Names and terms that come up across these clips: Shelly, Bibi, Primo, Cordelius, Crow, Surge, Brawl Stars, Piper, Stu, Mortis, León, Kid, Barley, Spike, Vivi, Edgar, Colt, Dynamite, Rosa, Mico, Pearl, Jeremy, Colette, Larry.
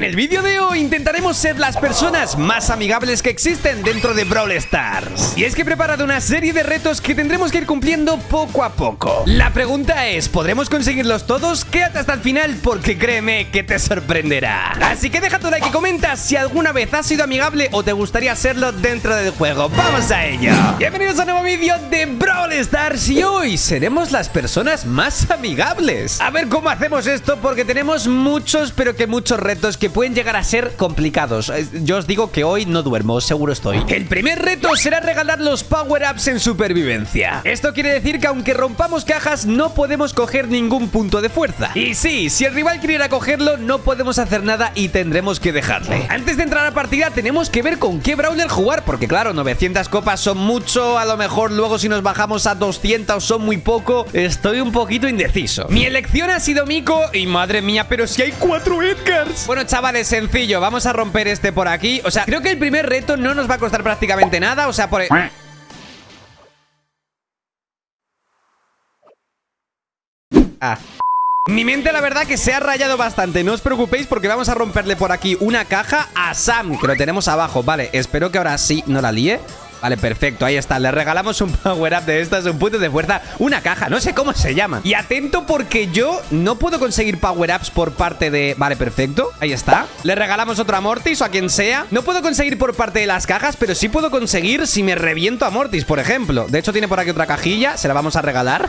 En el vídeo de hoy intentaremos ser las personas más amigables que existen dentro de Brawl Stars. Y es que he preparado una serie de retos que tendremos que ir cumpliendo poco a poco. La pregunta es, ¿podremos conseguirlos todos? Quédate hasta el final porque créeme que te sorprenderá. Así que deja tu like y comenta si alguna vez has sido amigable o te gustaría serlo dentro del juego. ¡Vamos a ello! Bienvenidos a un nuevo vídeo de Brawl Stars y hoy seremos las personas más amigables. A ver cómo hacemos esto porque tenemos muchos, pero que muchos retos que pueden llegar a ser complicados. Yo os digo que hoy no duermo, seguro estoy. El primer reto será regalar los power-ups en supervivencia. Esto quiere decir que aunque rompamos cajas no podemos coger ningún punto de fuerza. Y sí, si el rival quiere ir a cogerlo no podemos hacer nada y tendremos que dejarle. Antes de entrar a partida tenemos que ver con qué brawler jugar, porque claro, 900 copas son mucho, a lo mejor luego si nos bajamos a 200 son muy poco. Estoy un poquito indeciso. Mi elección ha sido Mico y madre mía, pero si hay 4 Edgars. Bueno chavales, sencillo, vamos a romper este por aquí. O sea, creo que el primer reto no nos va a costar prácticamente nada. O sea, por... Mi mente la verdad que se ha rayado bastante. No os preocupéis porque vamos a romperle por aquí una caja a Sam, que lo tenemos abajo. Vale, espero que ahora sí no la líe. Vale, perfecto, ahí está, le regalamos un power up de estas, un punto de fuerza, una caja, no sé cómo se llama. Y atento porque yo no puedo conseguir power ups por parte de... Vale, perfecto, ahí está. Le regalamos otro a Mortis o a quien sea. No puedo conseguir por parte de las cajas, pero sí puedo conseguir si me reviento a Mortis, por ejemplo. De hecho tiene por aquí otra cajilla, se la vamos a regalar.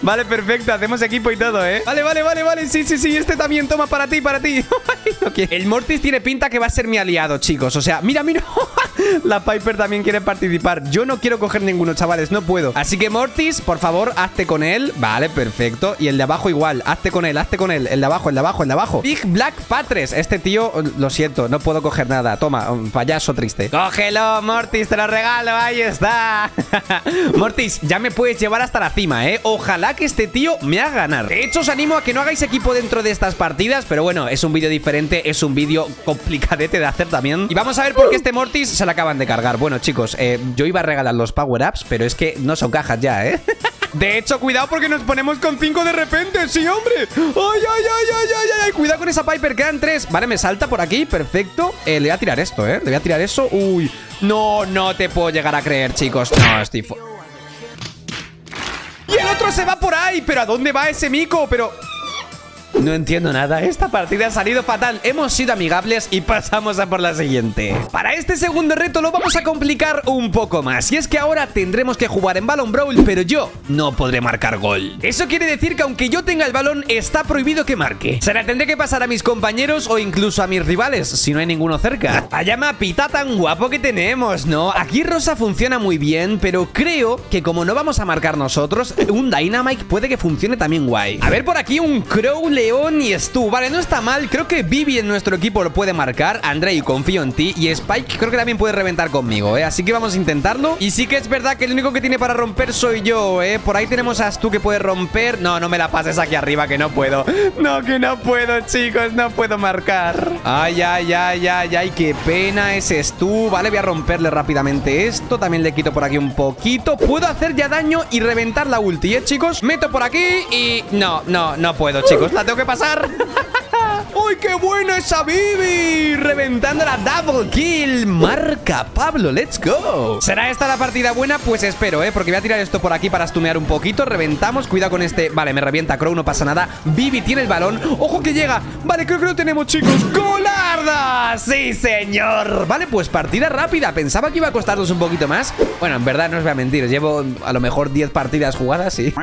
Vale, perfecto, hacemos equipo y todo, ¿eh? Vale, sí, este también, toma, para ti. Okay. El Mortis tiene pinta que va a ser mi aliado, chicos. O sea, mira, la Piper también quiere participar. Yo no quiero coger ninguno, chavales, no puedo. Así que Mortis, por favor, hazte con él. Vale, perfecto, y el de abajo igual. Hazte con él, el de abajo. Big Black Patres, este tío, lo siento, no puedo coger nada, toma, un payaso triste. Cógelo, Mortis, te lo regalo, ahí está. Mortis, ya me puedes llevar hasta la cima, ¿eh? Ojalá que este tío me haga ganar. De hecho, os animo a que no hagáis equipo dentro de estas partidas, pero bueno, es un vídeo diferente, es un vídeo complicadete de hacer también. Y vamos a ver por qué este Mortis se lo acaban de cargar. Bueno, chicos, yo iba a regalar los power-ups, pero es que no son cajas ya, ¿eh? De hecho, cuidado porque nos ponemos con 5 de repente. ¡Sí, hombre! ¡Ay! Cuidado con esa Piper, quedan 3. Vale, me salta por aquí, perfecto. Le voy a tirar esto, ¿eh? Le voy a tirar eso. ¡Uy! No, no te puedo llegar a creer, chicos. No, estoy... Y el otro se va por ahí, pero ¿a dónde va ese Mico? Pero... no entiendo nada, esta partida ha salido fatal. Hemos sido amigables y pasamos a por la siguiente. Para este segundo reto lo vamos a complicar un poco más. Y es que ahora tendremos que jugar en balón brawl, pero yo no podré marcar gol. Eso quiere decir que aunque yo tenga el balón, está prohibido que marque. Se la tendré que pasar a mis compañeros o incluso a mis rivales, si no hay ninguno cerca. Vaya mapita tan guapo que tenemos, ¿no? Aquí Rosa funciona muy bien, pero creo que como no vamos a marcar nosotros, un Dynamite puede que funcione también guay. A ver por aquí un Crow, León y Stu, vale, no está mal. Creo que Vivi en nuestro equipo lo puede marcar. Andrei, confío en ti, y Spike creo que también puede reventar conmigo, ¿eh? Así que vamos a intentarlo. Y sí que es verdad que el único que tiene para romper soy yo, ¿eh? Por ahí tenemos a Stu que puede romper. No, no me la pases aquí arriba, que no puedo. No, que no puedo, chicos, no puedo marcar. Ay, qué pena ese Stu. Vale, voy a romperle rápidamente esto. También le quito por aquí un poquito. Puedo hacer ya daño y reventar la ulti, ¿eh, chicos? Meto por aquí y... No puedo, chicos, la tengo que pasar. ¡Uy, qué buena esa Bibi! Reventando la double kill. Marca Pablo, let's go. ¿Será esta la partida buena? Pues espero, porque voy a tirar esto por aquí para stumear un poquito. Reventamos, cuidado con este. Vale, me revienta Crow, no pasa nada. Bibi tiene el balón, ojo que llega. Vale, creo que lo tenemos, chicos. ¡Golarda! ¡Sí, señor! Vale, pues partida rápida, pensaba que iba a costarnos un poquito más. Bueno, en verdad no os voy a mentir, llevo a lo mejor 10 partidas jugadas y...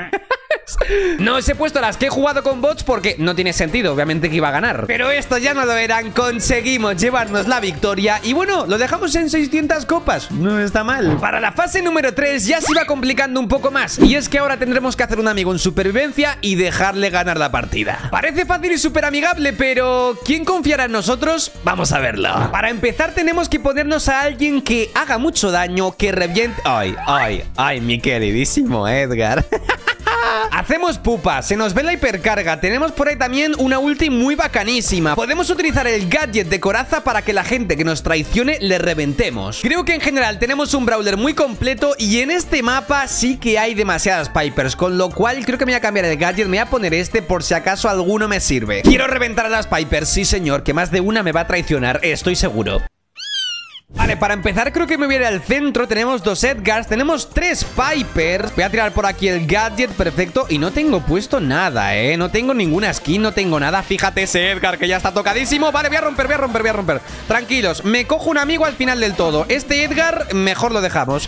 no os he puesto las que he jugado con bots porque no tiene sentido, obviamente que iba a ganar. Pero esto ya no lo eran, conseguimos llevarnos la victoria. Y bueno, lo dejamos en 600 copas, no está mal. Para la fase número 3 ya se iba complicando un poco más. Y es que ahora tendremos que hacer un amigo en supervivencia y dejarle ganar la partida. Parece fácil y súper amigable, pero ¿quién confiará en nosotros? Vamos a verlo. Para empezar tenemos que ponernos a alguien que haga mucho daño, que reviente... Ay, mi queridísimo Edgar. Hacemos pupa, se nos ve la hipercarga. Tenemos por ahí también una ulti muy bacanísima. Podemos utilizar el gadget de coraza para que la gente que nos traicione le reventemos. Creo que en general tenemos un brawler muy completo y en este mapa sí que hay demasiadas Pipers, con lo cual creo que me voy a cambiar el gadget. Me voy a poner este por si acaso alguno me sirve. Quiero reventar a las Pipers, sí señor, que más de una me va a traicionar, estoy seguro. Vale, para empezar creo que me voy a ir al centro. Tenemos dos Edgars, tenemos tres Pipers. Voy a tirar por aquí el gadget, perfecto. Y no tengo puesto nada, no tengo ninguna skin, no tengo nada. Fíjate ese Edgar que ya está tocadísimo. Vale, voy a romper. Tranquilos, me cojo un amigo al final del todo. Este Edgar, mejor lo dejamos.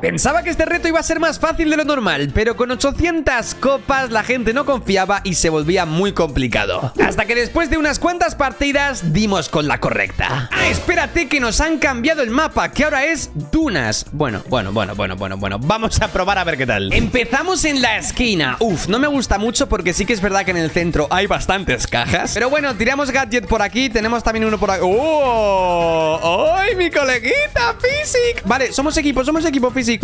Pensaba que este reto iba a ser más fácil de lo normal, pero con 800 copas la gente no confiaba y se volvía muy complicado. Hasta que después de unas cuantas partidas dimos con la correcta. Ah, espérate, que nos han cambiado el mapa, que ahora es dunas. Bueno, vamos a probar a ver qué tal. Empezamos en la esquina. Uf, no me gusta mucho porque sí que es verdad que en el centro hay bastantes cajas. Pero bueno, tiramos gadget por aquí, tenemos también uno por aquí. ¡Oh! ¡Ay, mi coleguita, Physic! Vale, somos equipo, Physic.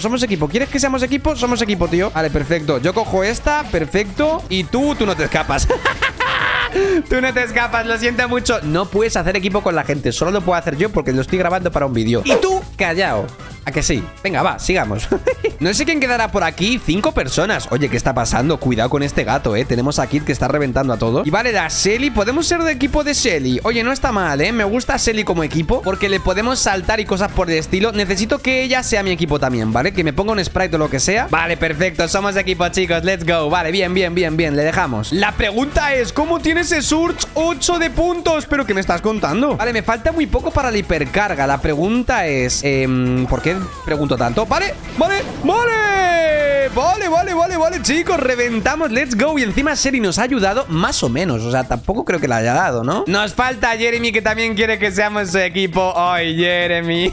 Somos equipo. ¿Quieres que seamos equipo? Somos equipo, tío. Vale, perfecto. Yo cojo esta, perfecto. Y tú no te escapas. Tú no te escapas, lo siento mucho. No puedes hacer equipo con la gente. Solo lo puedo hacer yo porque lo estoy grabando para un vídeo. Y tú, callao. ¿A que sí? Venga, va, sigamos. No sé quién quedará por aquí. 5 personas. Oye, ¿qué está pasando? Cuidado con este gato, Tenemos a Kid que está reventando a todo. Y vale, la Shelly. Podemos ser de equipo de Shelly. Oye, no está mal, Me gusta Shelly como equipo porque le podemos saltar y cosas por el estilo. Necesito que ella sea mi equipo también, ¿vale? Que me ponga un sprite o lo que sea. Vale, perfecto. Somos de equipo, chicos. Let's go. Vale, bien. Le dejamos. La pregunta es, ¿cómo tiene ese Surge 8 de puntos? ¿Pero qué me estás contando? Vale, me falta muy poco para la hipercarga. La pregunta es... ¿por qué pregunto tanto? Vale, chicos, reventamos, let's go. Y encima Sherry nos ha ayudado más o menos. O sea, tampoco creo que la haya dado, ¿no? Nos falta Jeremy, que también quiere que seamos su equipo. Ay, Jeremy.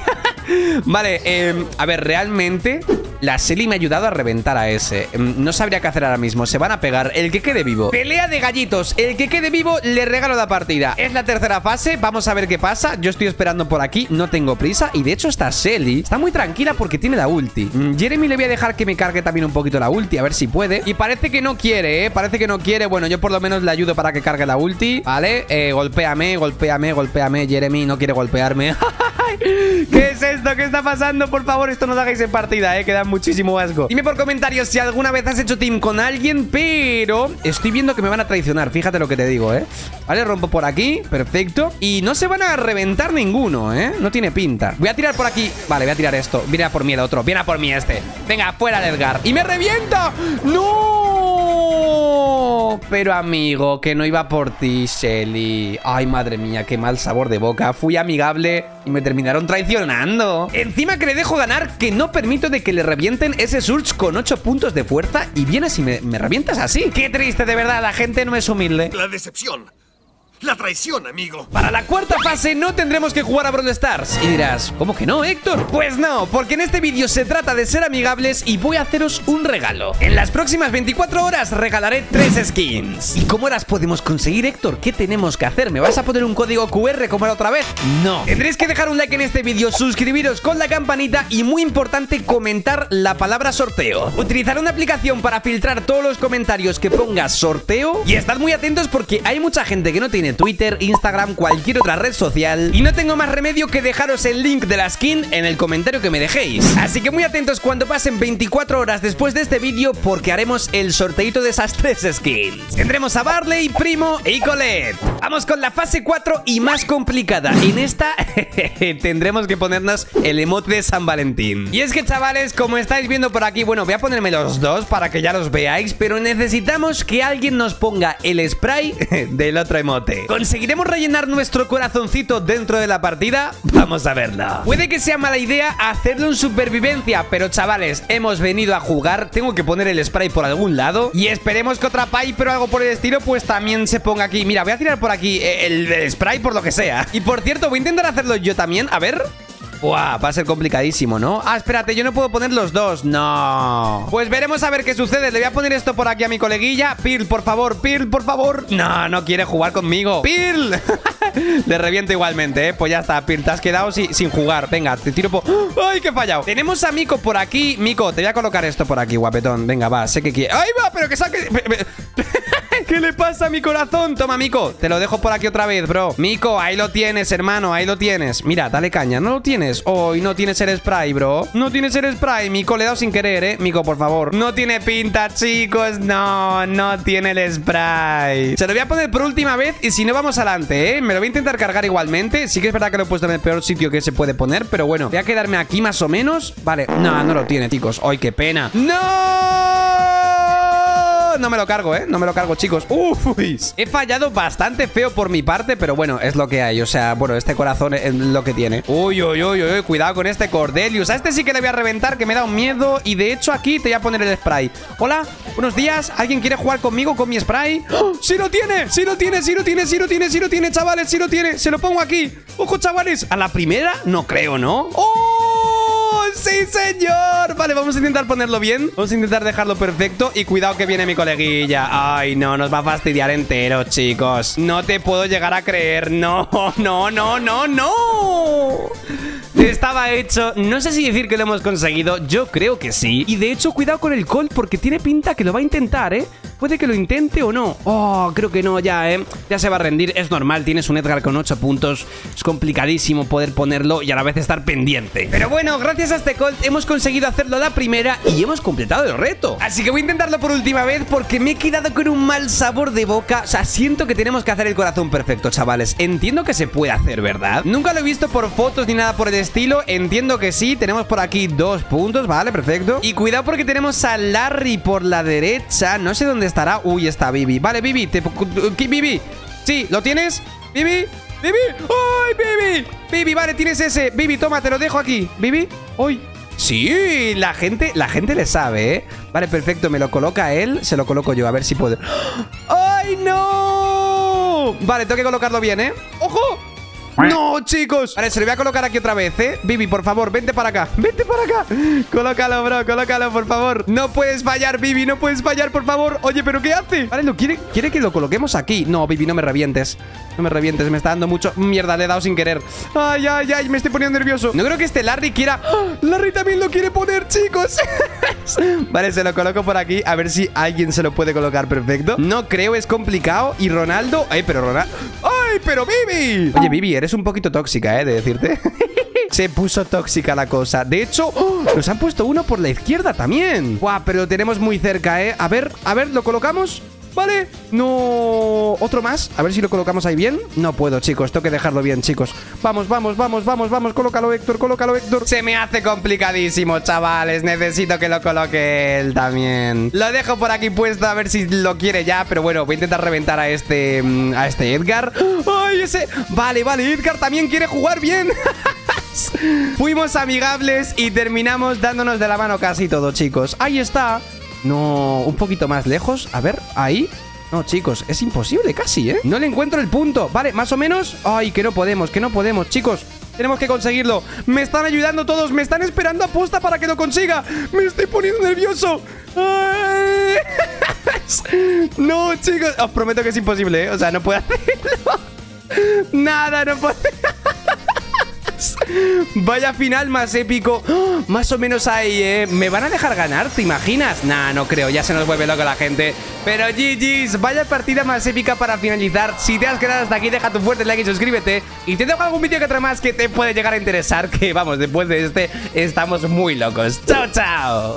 Vale, a ver, realmente la Shelly me ha ayudado a reventar a ese. No sabría qué hacer ahora mismo. Se van a pegar. El que quede vivo. Pelea de gallitos. El que quede vivo le regalo la partida. Es la tercera fase. Vamos a ver qué pasa. Yo estoy esperando por aquí. No tengo prisa. Y de hecho esta Shelly está muy tranquila porque tiene la ulti. Jeremy le voy a dejar que me cargue también un poquito la ulti. A ver si puede. Y parece que no quiere, Parece que no quiere. Bueno, yo por lo menos le ayudo para que cargue la ulti. Vale. Golpéame. Jeremy no quiere golpearme. ¿Qué es esto? ¿Qué está pasando? Por favor, esto no lo hagáis en partida, que da muchísimo asco. Dime por comentarios si alguna vez has hecho team con alguien, pero estoy viendo que me van a traicionar. Fíjate lo que te digo, Vale, rompo por aquí, perfecto. Y no se van a reventar ninguno, No tiene pinta. Voy a tirar por aquí. Vale, voy a tirar esto. Viene a por mí el otro, viene a por mí este. Venga, fuera de Edgar. ¡Y me revienta! ¡No! Pero amigo, que no iba por ti, Shelly. Ay, madre mía, qué mal sabor de boca. Fui amigable y me terminaron traicionando. Encima que le dejo ganar, que no permito de que le revienten ese Surge con 8 puntos de fuerza. Y vienes y me revientas así. Qué triste, de verdad, la gente no es humilde. La decepción, la traición, amigo. Para la cuarta fase no tendremos que jugar a Brawl Stars. Y dirás, ¿cómo que no, Héctor? Pues no, porque en este vídeo se trata de ser amigables y voy a haceros un regalo. En las próximas 24 horas regalaré 3 skins. ¿Y cómo las podemos conseguir, Héctor? ¿Qué tenemos que hacer? ¿Me vas a poner un código QR como la otra vez? No. Tendréis que dejar un like en este vídeo, suscribiros con la campanita y, muy importante, comentar la palabra sorteo. Utilizaré una aplicación para filtrar todos los comentarios que pongas sorteo. Y estad muy atentos porque hay mucha gente que no tiene Twitter, Instagram, cualquier otra red social. Y no tengo más remedio que dejaros el link de la skin en el comentario que me dejéis. Así que muy atentos cuando pasen 24 horas después de este vídeo, porque haremos el sorteito de esas 3 skins. Tendremos a Barley, Primo y Colette. Vamos con la fase 4 y más complicada. En esta tendremos que ponernos el emote de San Valentín. Y es que, chavales, como estáis viendo por aquí, bueno, voy a ponerme los dos para que ya los veáis, pero necesitamos que alguien nos ponga el spray del otro emote. ¿Conseguiremos rellenar nuestro corazoncito dentro de la partida? Vamos a verla. Puede que sea mala idea hacerlo en supervivencia, pero chavales, hemos venido a jugar. Tengo que poner el spray por algún lado y esperemos que otra Piper o algo por el estilo pues también se ponga aquí. Mira, voy a tirar por aquí el spray por lo que sea. Y por cierto, voy a intentar hacerlo yo también. A ver... Buah, va a ser complicadísimo, ¿no? Ah, espérate, yo no puedo poner los dos. No. Pues veremos a ver qué sucede. Le voy a poner esto por aquí a mi coleguilla. Pearl, por favor. No, no quiere jugar conmigo. Pearl. Le reviento igualmente, ¿eh? Pues ya está, Pearl, te has quedado sin jugar. Venga, te tiro por... ¡Ay, que he fallado! Tenemos a Mico por aquí. Mico, te voy a colocar esto por aquí, guapetón. Venga, va, sé que quiere... ¡Ahí va! Pero que saque... ¿Qué le pasa a mi corazón? Toma, Mico. Te lo dejo por aquí otra vez, bro. Mico, ahí lo tienes, hermano. Ahí lo tienes. Mira, dale caña. ¿No lo tienes? Hoy no tienes el spray, bro. No tienes el spray. Mico, le he dado sin querer, ¿eh? Mico, por favor. No tiene pinta, chicos. No, no tiene el spray. Se lo voy a poner por última vez y si no, vamos adelante, ¿eh? Me lo voy a intentar cargar igualmente. Sí que es verdad que lo he puesto en el peor sitio que se puede poner, pero bueno. Voy a quedarme aquí más o menos. Vale. No, no lo tiene, chicos. ¡Ay, qué pena! ¡No! No me lo cargo, ¿eh? No me lo cargo, chicos. Uf, he fallado bastante feo por mi parte, pero bueno, es lo que hay. O sea, bueno, este corazón es lo que tiene. Uy, uy, uy, uy, cuidado con este Cordelius. A este sí que le voy a reventar, que me da un miedo. Y de hecho aquí te voy a poner el spray. Hola, buenos días. ¿Alguien quiere jugar conmigo con mi spray? ¡Oh! ¡Sí lo tiene! ¡Sí lo tiene! ¡Sí lo tiene! ¡Sí lo tiene! ¡Sí lo tiene, chavales! ¡Sí lo tiene! ¡Se lo pongo aquí! ¡Ojo, chavales! A la primera no creo, ¿no? ¡Oh! ¡Sí, señor! Vale, vamos a intentar ponerlo bien. Vamos a intentar dejarlo perfecto. Y cuidado que viene mi coleguilla. Ay, no, nos va a fastidiar entero, chicos. No te puedo llegar a creer. No, no, no, no, no. Estaba hecho. No sé si decir que lo hemos conseguido. Yo creo que sí. Y de hecho, cuidado con el Colt, porque tiene pinta que lo va a intentar, ¿eh? Puede que lo intente o no. Oh, creo que no ya, ¿eh? Ya se va a rendir. Es normal, tienes un Edgar con 8 puntos. Es complicadísimo poder ponerlo y a la vez estar pendiente. Pero bueno, gracias a este Colt hemos conseguido hacerlo a la primera y hemos completado el reto. Así que voy a intentarlo por última vez porque me he quedado con un mal sabor de boca. O sea, siento que tenemos que hacer el corazón perfecto, chavales. Entiendo que se puede hacer, ¿verdad? Nunca lo he visto por fotos ni nada por el estilo. Entiendo que sí. Tenemos por aquí 2 puntos. Vale, perfecto. Y cuidado porque tenemos a Larry por la derecha. No sé dónde estará. Uy, está Vivi. Vale, Vivi, Vivi. Sí, ¿lo tienes? Vivi, Vivi. ¡Ay, Vivi! Vivi, vale, tienes ese. Vivi, toma, te lo dejo aquí. Vivi, ¡ay! Sí, la gente le sabe, ¿eh? Vale, perfecto, me lo coloca él. Se lo coloco yo, a ver si puedo. ¡Ay, no! Vale, tengo que colocarlo bien, ¿eh? ¡Ojo! ¡No, chicos! Vale, se lo voy a colocar aquí otra vez, ¿eh? Vivi, por favor, vente para acá. ¡Vente para acá! Colócalo, bro, colócalo, por favor. No puedes fallar, Vivi, no puedes fallar, por favor. Oye, ¿pero qué hace? Vale, lo quiere que lo coloquemos aquí. No, Vivi, no me revientes. No me revientes, me está dando mucho... Mierda, le he dado sin querer. ¡Ay, ay, ay! Me estoy poniendo nervioso. No creo que este Larry quiera... ¡Oh! ¡Larry también lo quiere poner, chicos! Vale, se lo coloco por aquí. A ver si alguien se lo puede colocar perfecto. No creo, es complicado. Y Ronaldo... ¡Ay, pero Ronaldo! ¡Ay, pero Vivi! Oye, Vivi, eres un poquito tóxica, de decirte. Se puso tóxica la cosa. De hecho, ¡oh! Nos han puesto uno por la izquierda también. Guau, pero lo tenemos muy cerca, a ver, ¿lo colocamos? Vale, no... Otro más, a ver si lo colocamos ahí bien. No puedo, chicos, tengo que dejarlo bien, chicos. Vamos, vamos, vamos, vamos, vamos, colócalo, Héctor. Colócalo, Héctor. Se me hace complicadísimo, chavales. Necesito que lo coloque él también. Lo dejo por aquí puesto, a ver si lo quiere ya. Pero bueno, voy a intentar reventar a este Edgar. ¡Ay, ese! Vale, vale, Edgar también quiere jugar bien. Fuimos amigables y terminamos dándonos de la mano casi todo, chicos. Ahí está. No, un poquito más lejos. A ver, ahí. No, chicos, es imposible casi, ¿eh? No le encuentro el punto. Vale, más o menos. Ay, que no podemos, chicos. Tenemos que conseguirlo. Me están ayudando todos. Me están esperando a posta para que lo consiga. Me estoy poniendo nervioso. Ay. No, chicos. Os prometo que es imposible, ¿eh? O sea, no puedo hacerlo. Nada, no puedo. Vaya final más épico. ¡Oh! Más o menos ahí, ¿eh? ¿Me van a dejar ganar? ¿Te imaginas? Nah, no creo, ya se nos vuelve loca la gente. Pero GG's, vaya partida más épica para finalizar. Si te has quedado hasta aquí, deja tu fuerte like y suscríbete. Y te dejo algún vídeo que otro más que te puede llegar a interesar. Que vamos, después de este, estamos muy locos. ¡Chao, chao!